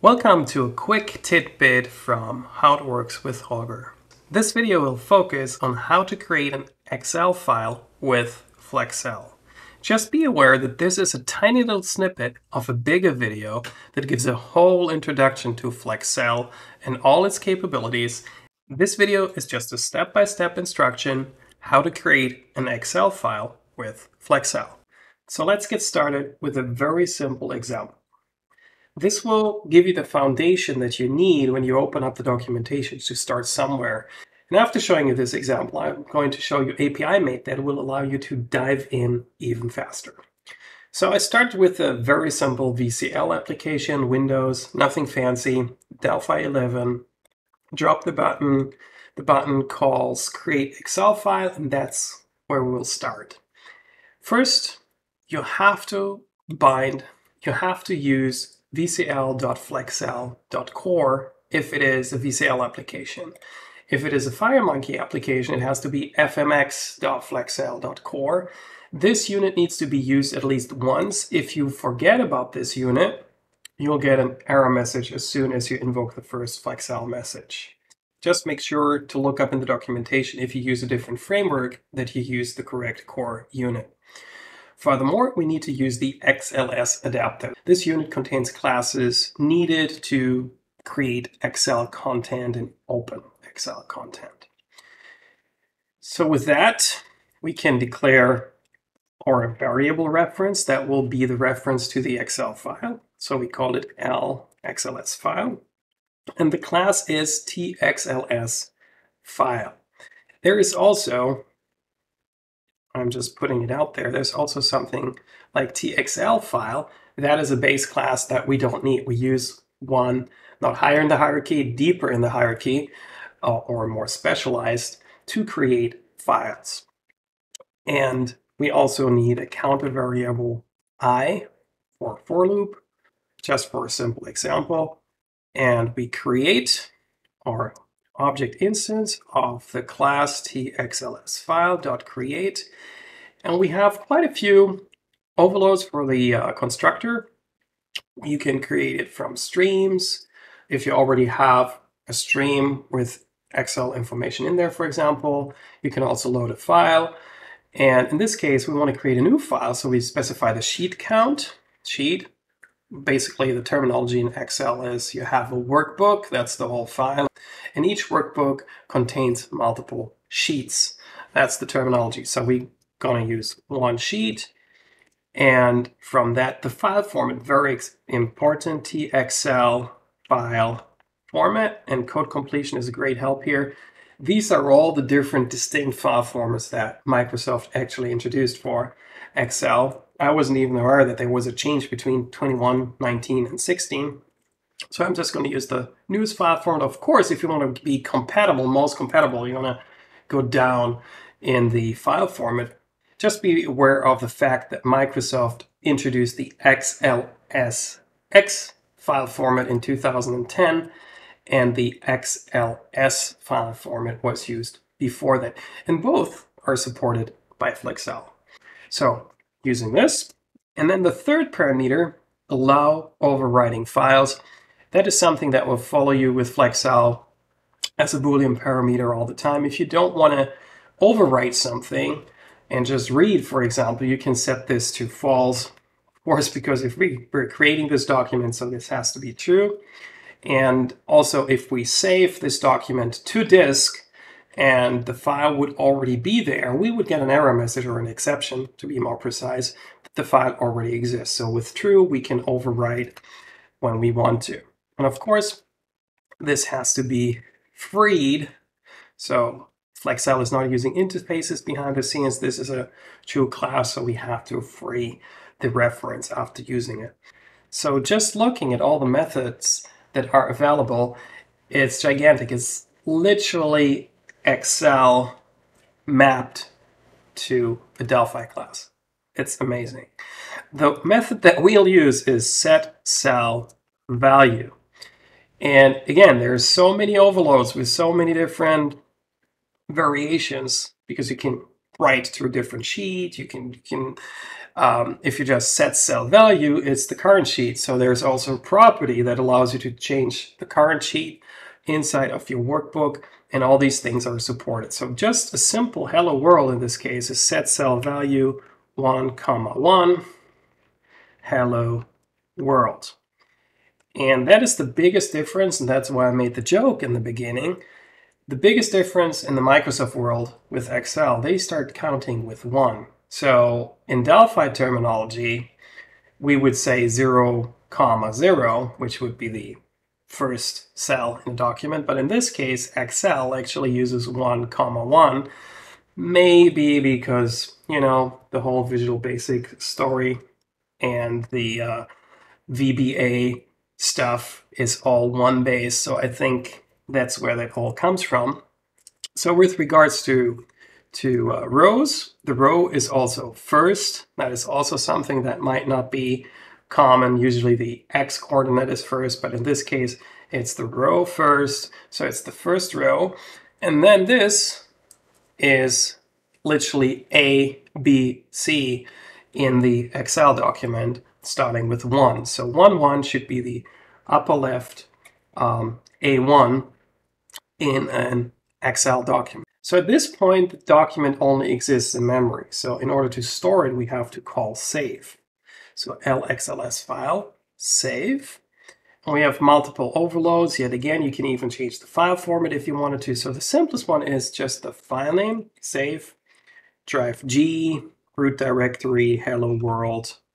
Welcome to a quick tidbit from How It Works with Holger. This video will focus on how to create an Excel file with FlexCel. Just be aware that this is a tiny little snippet of a bigger video that gives a whole introduction to FlexCel and all its capabilities. This video is just a step-by-step instruction how to create an Excel file with FlexCel. So let's get started with a very simple example. This will give you the foundation that you need when you open up the documentation to start somewhere. And after showing you this example, I'm going to show you API Mate that will allow you to dive in even faster. So I started with a very simple VCL application, Windows, nothing fancy, Delphi 11, drop the button calls create Excel file, and that's where we will start. First, you have to use VCL.FlexCel.Core if it is a VCL application. If it is a FireMonkey application, it has to be FMX.FlexCel.Core. This unit needs to be used at least once. If you forget about this unit, you'll get an error message as soon as you invoke the first FlexCel message. Just make sure to look up in the documentation if you use a different framework that you use the correct core unit. Furthermore, we need to use the XLS adapter. This unit contains classes needed to create Excel content and open Excel content. So with that, we can declare our variable reference that will be the reference to the Excel file. So we call it XLS file. And the class is TXLS file. There is also, I'm just putting it out there, there's also something like TXL file. That is a base class that we don't need. We use one not higher in the hierarchy, deeper in the hierarchy, or more specialized to create files. And we also need a counter variable I for loop, just for a simple example. And we create our object instance of the class TXLSFile.create. And we have quite a few overloads for the constructor. You can create it from streams. If you already have a stream with Excel information in there, for example, you can also load a file. And in this case, we want to create a new file. So we specify the sheet count, sheet. Basically, the terminology in Excel is you have a workbook, that's the whole file, and each workbook contains multiple sheets. That's the terminology. So we're going to use one sheet, and from that, the file format, very important, TXL file format, and code completion is a great help here. These are all the different distinct file formats that Microsoft actually introduced for Excel. I wasn't even aware that there was a change between 21, 19, and 16. So I'm just going to use the newest file format. Of course, if you want to be compatible, most compatible, you're going to go down in the file format. Just be aware of the fact that Microsoft introduced the XLSX file format in 2010, and the XLS file format was used before that. And both are supported by FlexCel. So using this. And then the third parameter, allow overriding files. That is something that will follow you with FlexCel as a Boolean parameter all the time. If you don't want to overwrite something and just read, for example, you can set this to false, of course, because if we're creating this document, so this has to be true. And also if we save this document to disk, and the file would already be there, we would get an error message or an exception, to be more precise, that the file already exists. So with true, we can overwrite when we want to. And of course, this has to be freed. So FlexCel is not using interfaces behind the scenes. This is a true class, so we have to free the reference after using it. So just looking at all the methods that are available, it's gigantic. It's literally Excel mapped to a Delphi class. It's amazing. The method that we'll use is setCellValue. And again, there's so many overloads with so many different variations because you can write to a different sheet. You can if you just set cell value, it's the current sheet. So there's also a property that allows you to change the current sheet inside of your workbook, and all these things are supported. So just a simple hello world in this case is set cell value 1, 1, hello world. And that is the biggest difference, and that's why I made the joke in the beginning. The biggest difference in the Microsoft world with Excel, they start counting with 1. So in Delphi terminology, we would say 0, 0, which would be the first cell in a document. But in this case, Excel actually uses 1, 1, maybe because, you know, the whole Visual Basic story and the VBA stuff is all 1 base. So I think that's where that all comes from. So with regards to rows, the row is also first. That is also something that might not be common. Usually the X coordinate is first, but in this case, it's the row first. So it's the first row. And then this is literally A, B, C in the Excel document, starting with 1. So 1, 1 should be the upper left A1 in an Excel document. So at this point, the document only exists in memory. So in order to store it, we have to call save. So XLS file, save. And we have multiple overloads. Yet again, you can even change the file format if you wanted to. So the simplest one is just the file name, save, drive G, root directory, hello world.xlsx.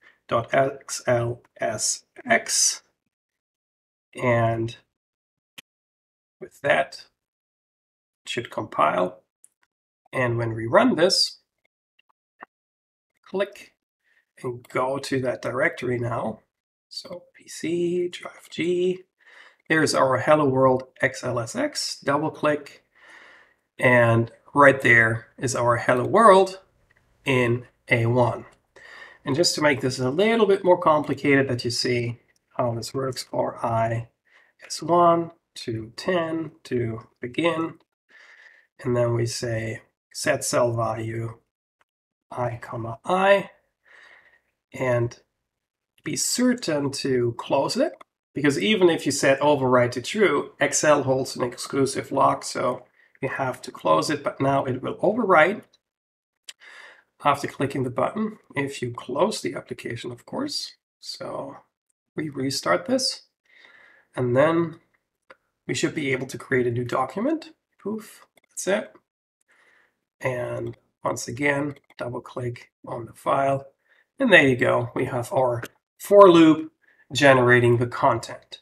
And with that, it should compile. And when we run this, click and go to that directory now. So PC, drive G. Here's our hello world XLSX. Double click. And right there is our hello world in A1. And just to make this a little bit more complicated, that you see how this works, RI is 1 to 10 to begin. And then we say set cell value I, and be certain to close it, because even if you set override to true, Excel holds an exclusive lock, so you have to close it, but now it will overwrite after clicking the button, if you close the application, of course. So we restart this, and then we should be able to create a new document. Poof, that's it. And once again, double click on the file. And there you go, we have our for loop generating the content.